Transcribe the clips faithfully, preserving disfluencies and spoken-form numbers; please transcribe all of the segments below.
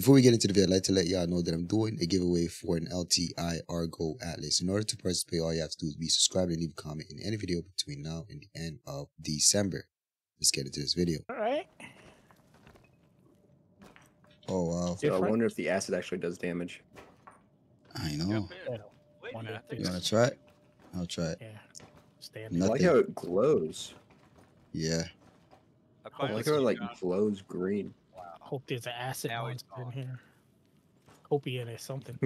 Before we get into the video, I'd like to let y'all know that I'm doing a giveaway for an L T I Argo Atlas. In order to participate, all you have to do is be subscribed and leave a comment in any video between now and the end of December. Let's get into this video. All right. Oh, wow. So I wonder if the acid actually does damage. I know. Yeah, you want to try it? I'll try it. Yeah. I like how it glows. Yeah. I like how it like glows green. Wow. Hope there's an acid in here. Opiate or something.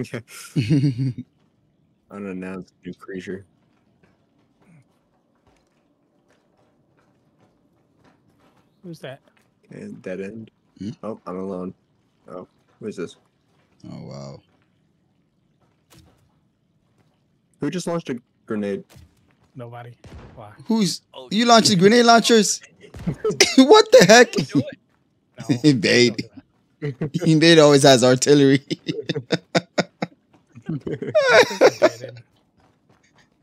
Unannounced new creature. Who's that? And dead end. Hmm? Oh, I'm alone. Oh, who is this? Oh, wow. Who just launched a grenade? Nobody. Why? Who's... Oh, you launched the grenade launchers? What the heck? No, Bade. Do Bade always has artillery. Is it?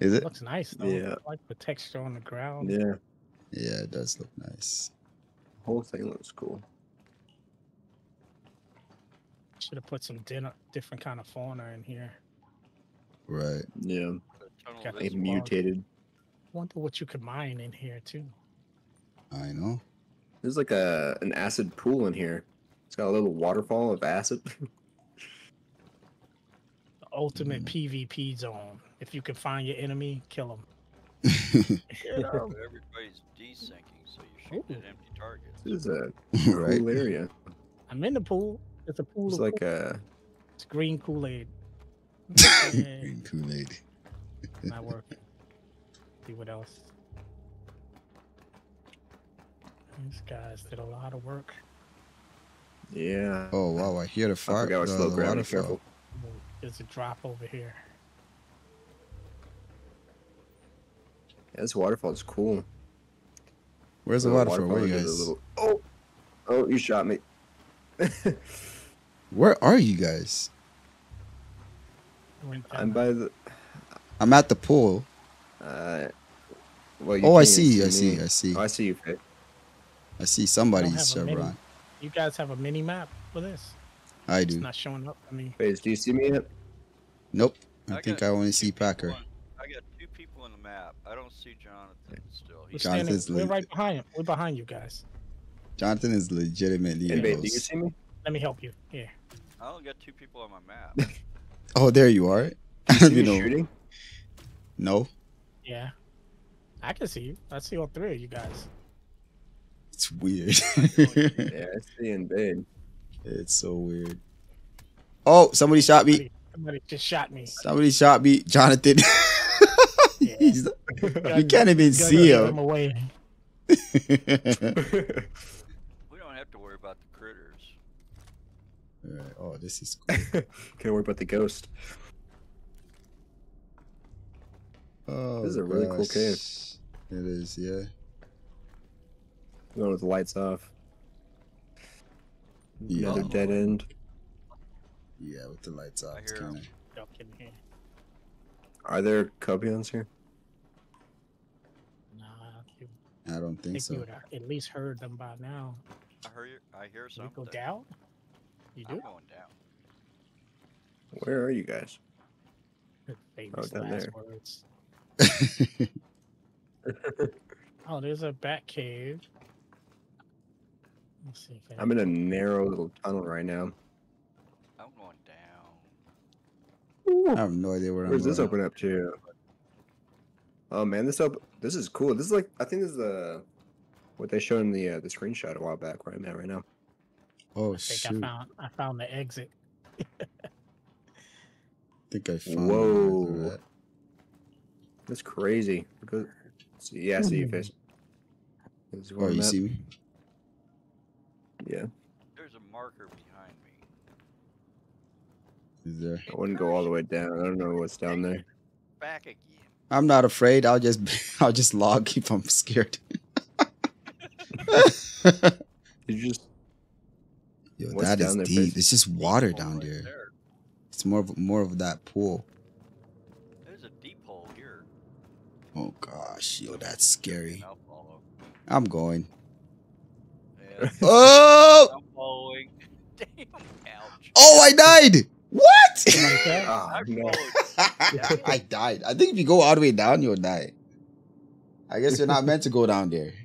It looks nice, though. Yeah. I like the texture on the ground. Yeah. Yeah, it does look nice. The whole thing looks cool. Should have put some dinner, different kind of fauna in here. Right. Yeah. They mutated. Wonder what you could mine in here too. I know. There's like a an acid pool in here. It's got a little waterfall of acid. The ultimate mm. P v P zone. If you can find your enemy, kill them. Yeah, everybody's desyncing, so you're shooting at empty targets. This is a right cool area. I'm in the pool. It's a pool. It's like pool. a. It's green Kool-Aid. Green Kool-Aid. Not working. See what else. These guys did a lot of work. Yeah. Oh wow! I hear the fire. I was slow ground. Careful. There's a drop over here. Yeah, this waterfall is cool. Where's the waterfall? Where are you guys? Little... Oh, oh! You shot me. Where are you guys? I'm by the. I'm at the pool. Uh, well, you oh, I see, I see, I see. Oh, I see you, Pitt. I see somebody's Chevron. You guys have a mini map for this? I it's do. It's not showing up for me. Wait, do you see me yet? Nope. I, I think I only see Packer. On, I got two people on the map. I don't see Jonathan still. We're, Jonathan's standing, we're right behind him. We're behind you guys. Jonathan is legitimately. Hey, babe, do you see me? Let me help you. Here. I only got two people on my map. Oh, there you are. You, you know. Shooting? No. Yeah. I can see you. I see all three of you guys. It's weird. Yeah, I see in bed. It's so weird. Oh, somebody shot me. Somebody just shot me. Somebody shot me. Jonathan. Yeah. He's, you gotta, can't even you see him. him away. We don't have to worry about the critters. All right. Oh, this is cool. Can't worry about the ghost. Oh, this is a really gosh. cool cave. It is, yeah. Going with the lights off. Yeah. Another dead end. Yeah, with the lights off. Kinda... Are there cubbions here? Nah, I don't think, I think so. You would have at least heard them by now. I hear you. I hear something. You go down? You do? I'm going down. Where are you guys? Famous oh, down last there. Words. Oh, there's a bat cave. Let's see if I'm in a narrow little tunnel right now. I'm going down. I have no idea where Where's I'm going. Where's this open up to? Oh man, this up this is cool. This is like I think this is the uh, what they showed in the uh, the screenshot a while back where I'm at right now. Oh I shoot! Think I found I found the exit. I think I found. Whoa. That. That's crazy. Because so, yeah, I see you, Fish. Oh, you see me? Yeah. There's a marker behind me. Is there? I wouldn't go all the way down. I don't know what's down there. Back again. I'm not afraid. I'll just, I'll just log if I'm scared. You just. Yo, what's that is there, deep. Fish? It's just water oh, down right there. there. It's more of more of that pool. Oh gosh, yo, that's scary. I'm going. Yeah. Oh! I'm going. Damn, Al. Oh, I died! What? Oh, no. I died. I think if you go all the way down, you'll die. I guess you're not meant to go down there.